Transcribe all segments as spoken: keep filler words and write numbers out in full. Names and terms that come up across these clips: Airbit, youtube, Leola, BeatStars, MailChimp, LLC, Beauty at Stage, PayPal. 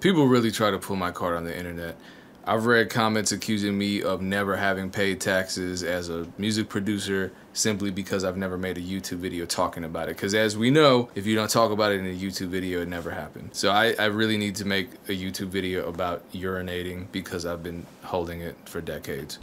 People really try to pull my card on the internet. I've read comments accusing me of never having paid taxes as a music producer simply because I've never made a YouTube video talking about it. Because as we know, if you don't talk about it in a YouTube video, it never happened. So I, I really need to make a YouTube video about urinating because I've been holding it for decades.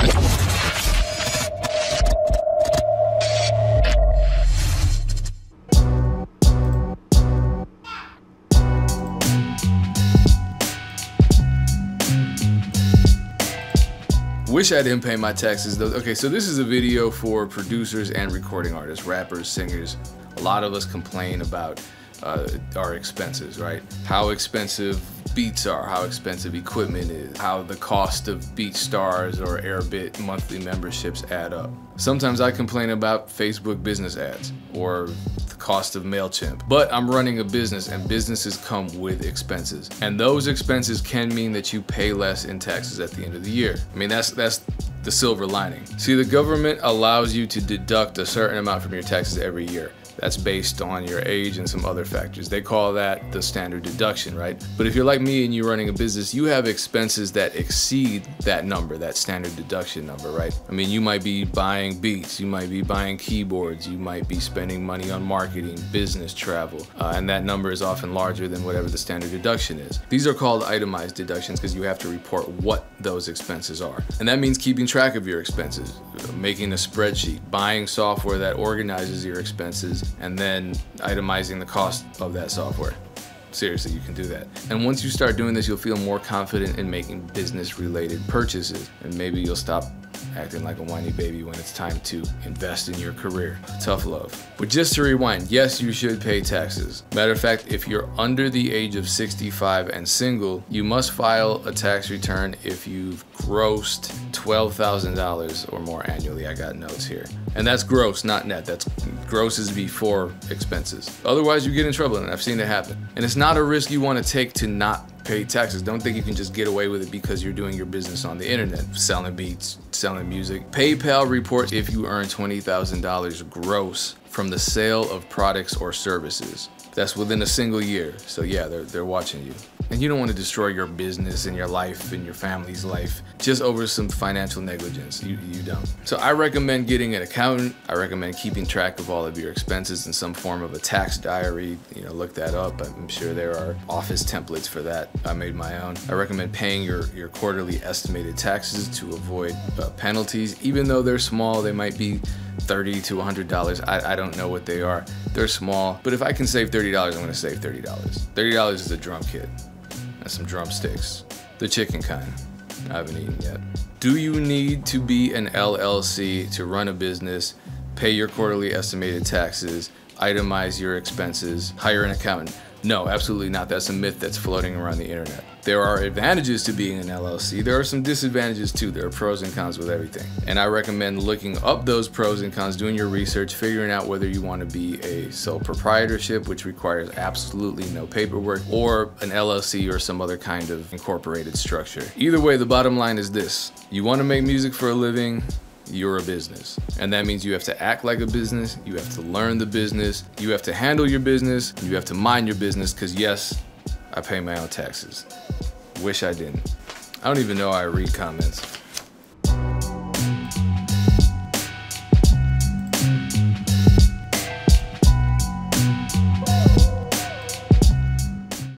Wish I didn't pay my taxes though. Okay, so this is a video for producers and recording artists, rappers, singers. A lot of us complain about uh, our expenses, right? How expensive beats are, how expensive equipment is, how the cost of BeatStars or Airbit monthly memberships add up. Sometimes I complain about Facebook business ads or the cost of MailChimp, but I'm running a business and businesses come with expenses. And those expenses can mean that you pay less in taxes at the end of the year. I mean, that's, that's the silver lining. See, the government allows you to deduct a certain amount from your taxes every year. That's based on your age and some other factors. They call that the standard deduction, right? But if you're like me and you're running a business, you have expenses that exceed that number, that standard deduction number, right? I mean, you might be buying beats, you might be buying keyboards, you might be spending money on marketing, business travel, uh, and that number is often larger than whatever the standard deduction is. These are called itemized deductions because you have to report what those expenses are. And that means keeping track of your expenses, making a spreadsheet, buying software that organizes your expenses, and then itemizing the cost of that software. Seriously, you can do that. And once you start doing this, you'll feel more confident in making business-related purchases, and maybe you'll stop acting like a whiny baby when it's time to invest in your career. Tough love. But just to rewind, yes, you should pay taxes. Matter of fact, if you're under the age of sixty-five and single, you must file a tax return if you've grossed twelve thousand dollars or more annually. I got notes here. And that's gross, not net. That's gross is before expenses. Otherwise, you get in trouble, and I've seen it happen. And it's not a risk you want to take to not pay taxes. Don't think you can just get away with it because you're doing your business on the internet, selling beats, selling music. PayPal reports if you earn twenty thousand dollars gross from the sale of products or services. That's within a single year. So yeah, they're, they're watching you. And you don't want to destroy your business and your life and your family's life just over some financial negligence. You, you don't. So I recommend getting an accountant. I recommend keeping track of all of your expenses in some form of a tax diary. You know, look that up. I'm sure there are office templates for that. I made my own. I recommend paying your, your quarterly estimated taxes to avoid uh, penalties. Even though they're small, they might be thirty to a hundred dollars. I, I don't know what they are. They're small. But if I can save thirty dollars, I'm going to save thirty dollars. thirty dollars is a drum kit. Some drumsticks, the chicken kind. I haven't eaten yet. Do you need to be an L L C to run a business, pay your quarterly estimated taxes, itemize your expenses, hire an accountant? No, absolutely not. That's a myth that's floating around the internet. There are advantages to being an L L C. There are some disadvantages too. There are pros and cons with everything. And I recommend looking up those pros and cons, doing your research, figuring out whether you want to be a sole proprietorship, which requires absolutely no paperwork, or an L L C or some other kind of incorporated structure. Either way, the bottom line is this. You want to make music for a living, you're a business. And that means you have to act like a business, you have to learn the business, you have to handle your business, you have to mind your business, because yes, I pay my own taxes. Wish I didn't. I don't even know I read comments.